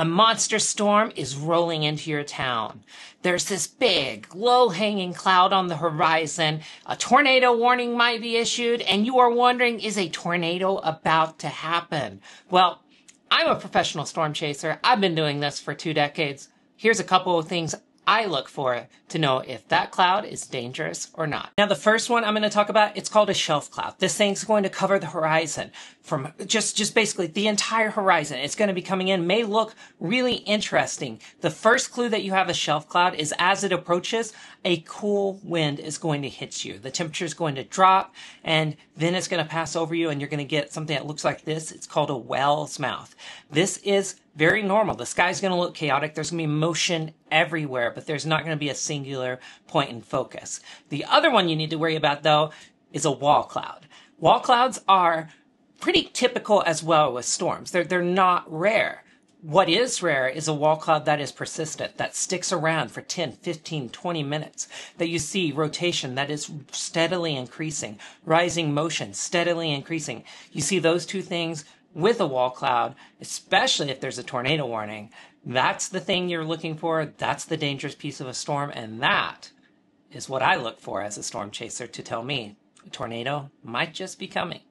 A monster storm is rolling into your town. There's this big, low-hanging cloud on the horizon. A tornado warning might be issued, and you are wondering, is a tornado about to happen? Well, I'm a professional storm chaser. I've been doing this for 2 decades. Here's a couple of things I look for to know if that cloud is dangerous or not. Now, the first one I'm going to talk about, it's called a shelf cloud. This thing's going to cover the horizon from just basically the entire horizon. It's going to be coming in, may look really interesting. The first clue that you have a shelf cloud is as it approaches, a cool wind is going to hit you. The temperature is going to drop, and then it's going to pass over you, and you're going to get something that looks like this. It's called a whale's mouth. This is very normal. The sky's going to look chaotic. There's going to be motion everywhere, but there's not going to be a singular point in focus. The other one you need to worry about, though, is a wall cloud. Wall clouds are pretty typical as well with storms. They're not rare. What is rare is a wall cloud that is persistent, that sticks around for 10, 15, 20 minutes, that you see rotation that is steadily increasing, rising motion, steadily increasing. You see those two things with a wall cloud, especially if there's a tornado warning. That's the thing you're looking for. That's the dangerous piece of a storm. And that is what I look for as a storm chaser to tell me a tornado might just be coming.